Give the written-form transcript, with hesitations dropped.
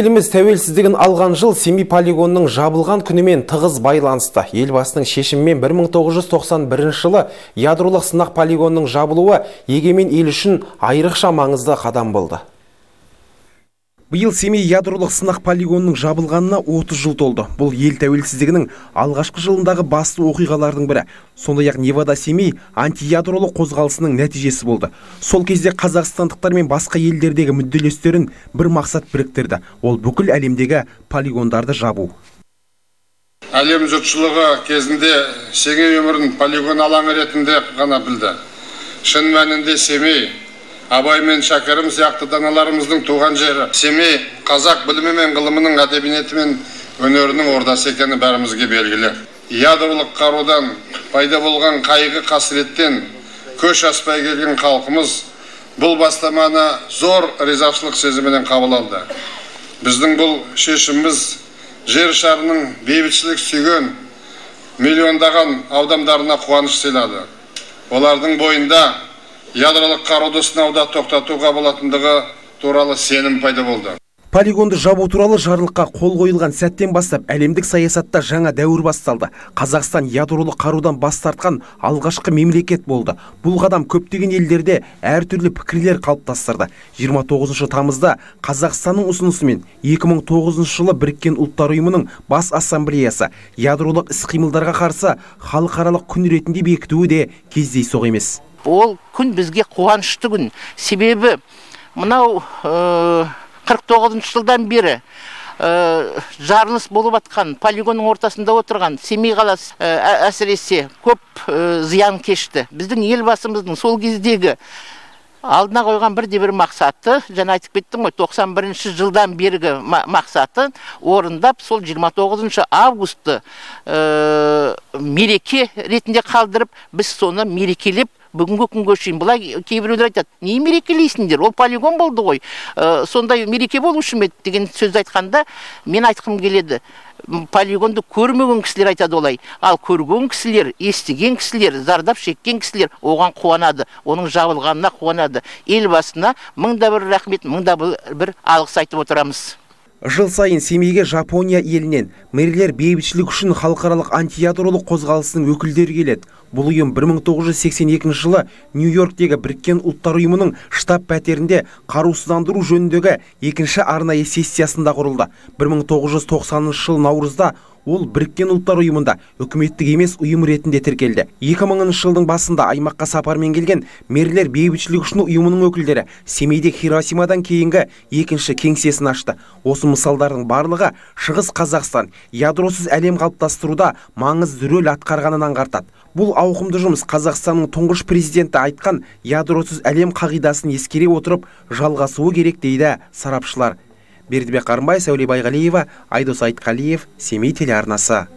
Еліміз тәуелсіздігін алған жыл Семиполигонның жабылған күнімен тығыз байланысты. Елбасының шешімімен 1991 жылы ядролық сынақ полигонының жабылуы егемен ел үшін айрықша маңызды қадам болды. Биыл Семей ядролық сынақ полигонының жабылғанына 30 жыл толды. Бұл ел тәуелсіздігінің алғашқы жылындағы басты оқиғалардың бірі. Сондай-ақ Невада Семей антиядролық қозғалысының нәтижесі болды. Сол кезде қазақстандықтар мен басқа елдердегі мүдделестерін бір мақсат біріктірді. Ол бүкіл әлемдегі полигондарды жабу. Әлем жұртшылығы кезінде Семей өмірін полигон алаңы ретінде ғана білді. Шын мәнінде Семей, Абай мен Шакерим сияқты даналарымыздың туған жері. Семей қазақ білімі мен ғылымының, әдебиеті мен өнерінің ордасы екені бәрімізге белгілі. Ядролық қарудан пайда болған қайғы қасіреттен көш аспай келген халқымыз бұл бастаманы зор ризашылық сезімінен қабыл алды. Біздің бұл шешіміміз жер шарының бейбітшілік сүйген миллиондаған адамдарына қуаныш сыйлады. Олардың бойында ядролық қаруды сынауда тоқтатуға болатындығы туралы сенім пайда болды. Полигонды жабу туралы жарлыққа қол қойылған сәттен бастап әлемдік саясатта жаңа дәуір басталды. Қазақстан ядролық қарудан бас тартқан алғашқы мемлекет болды. Бұл қадам көптеген елдерде әртүрлі пікірлер қалыптастырды. 29 тамызда Қазақстанның ұсынысымен 2009 жылы біріккен ұлттар ұйымының бас ассамблеясы ядролық іс-қимылдарға қарсы халықаралық күн ретінде бекітуі де кездейсоқ емес. Ол күн бізге қуанышты күн. Себебі мынау 49 жылдан бері жарылыс болып атқан, полигонның ортасында отырған Семей қаласы әсіресе көп зиян кешті. Біздің елбасымыздың сол кездегі алдына қойған бірде-бір мақсаты, жаңа айтып кеттім ғой, 91 жылдан бергі мақсатын орындап, сол 29 августы мереке ретінде қалдырып, біз соны мерекелеп, бүгінгі күнге шейін. Бұлай кейбіреулер айтады, не мерекелейсіңдер, ол полигон болды ғой, сондай мереке болушы ма еді деген сөзді айтқанда, мен айтқым келеді, полигонды көрмеген кісілер айтады олай, ал көрген кісілер, естіген кісілер, зардап шеккен кісілер оған қуанады, оның жабылғанына қуанады. Елбасына мыңда бір рахмет, мыңда бір алғыс айтып отырамыз. Жыл сайын Семейге Жапония елінен мэрилер бейбітшілік үшін халықаралық антиядролық қозғалысының өкілдері келеді. Бұл ұйым 1982 жылы Нью-Йорктегі біріккен ұлттар ұйымының штаб пәтерінде қарусыздандыру жөніндегі екінші арнайы сессиясында құрылды. 1990 жылы наурызда ол біріккен ұлттар ұйымында үкіметтік емес ұйым ретінде тіркелді. 2000 жылдың басында аймаққа сапармен келген мэрилер бейбітшілік үшін ұйымының өкілдері Семейде Хиросимадан кейінгі екінші кеңсесін ашты. Осы мысалдардың барлығы Шығыс Қазақстан ядросыз әлем қалыптастыруда маңызды рөл атқарғанын аңғартады. Бұл ауқымды жұмыс Қазақстанның тұңғыш президенті айтқан ядросыз әлем қағидасын ескере отырып жалғасуы керек дейді сарапшылар. Бердібе Қарымбай, Сәуле Байғалиева, Айдос Айтқалиев, Семей Телярнасы.